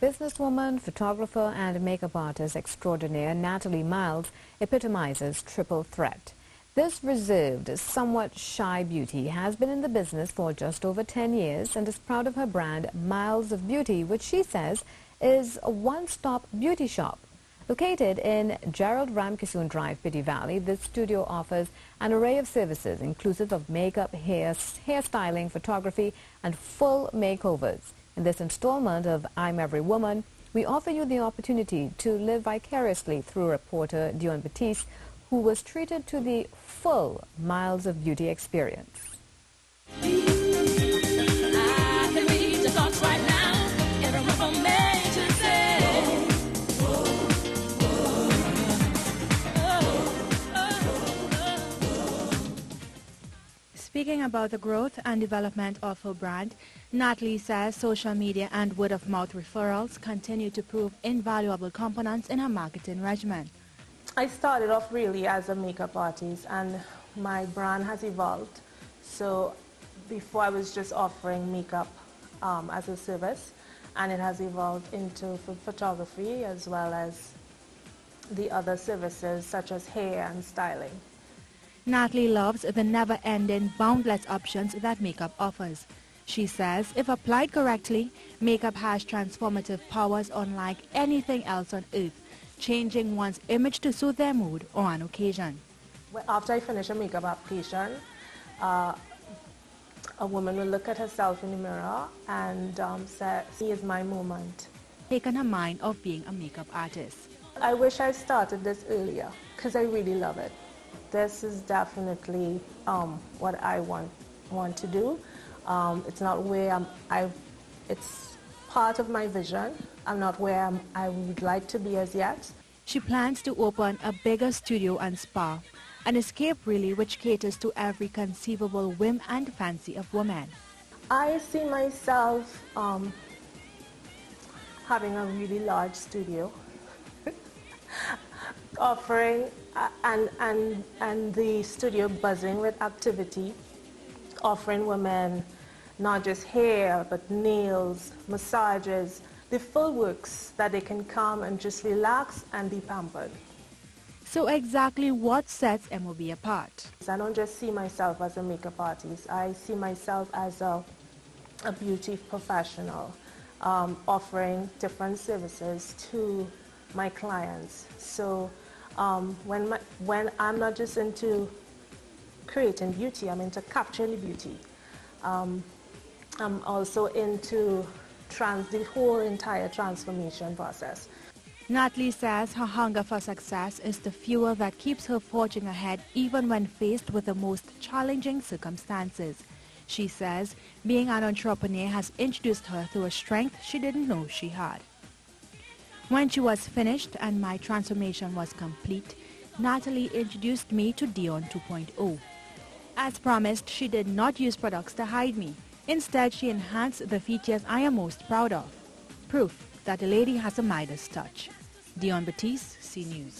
Businesswoman, photographer and makeup artist extraordinaire Natalie Miles epitomizes triple threat. This reserved, somewhat shy beauty has been in the business for just over 10 years and is proud of her brand Miles of Beauty, which she says is a one-stop beauty shop. Located in Gerald Ramkissoon Drive, Petit Valley, this studio offers an array of services inclusive of makeup, hairstyling, photography and full makeovers. In this installment of I'm Every Woman, we offer you the opportunity to live vicariously through reporter Dionne Baptiste, who was treated to the full Miles of Beauty experience. Speaking about the growth and development of her brand, Natalie says social media and word-of-mouth referrals continue to prove invaluable components in her marketing regimen. I started off really as a makeup artist, and my brand has evolved. So before I was just offering makeup as a service, and it has evolved into photography as well as the other services such as hair and styling. Natalie loves the never-ending, boundless options that makeup offers. She says if applied correctly, makeup has transformative powers unlike anything else on earth, changing one's image to suit their mood or an occasion. Well, after I finish a makeup application, a woman will look at herself in the mirror and say, "Here's my moment." Taken her mind off being a makeup artist. I wish I started this earlier because I really love it. This is definitely what I want to do. It's not where it's part of my vision. I'm not where I would like to be as yet. She plans to open a bigger studio and spa, an escape really which caters to every conceivable whim and fancy of women. I see myself having a really large studio, offering and the studio buzzing with activity, offering women not just hair but nails, massages, the full works, that they can come and just relax and be pampered. So exactly what sets MOB apart? I don't just see myself as a makeup artist. I see myself as a beauty professional, offering different services to my clients. So when I'm not just into creating beauty, I'm into capturing beauty. I'm also into the whole entire transformation process. Natalie says her hunger for success is the fuel that keeps her forging ahead even when faced with the most challenging circumstances. She says being an entrepreneur has introduced her to a strength she didn't know she had. When she was finished and my transformation was complete, Natalie introduced me to Dionne 2.0. As promised, she did not use products to hide me. Instead, she enhanced the features I am most proud of. Proof that the lady has a Midas touch. Dionne Baptiste, CNews.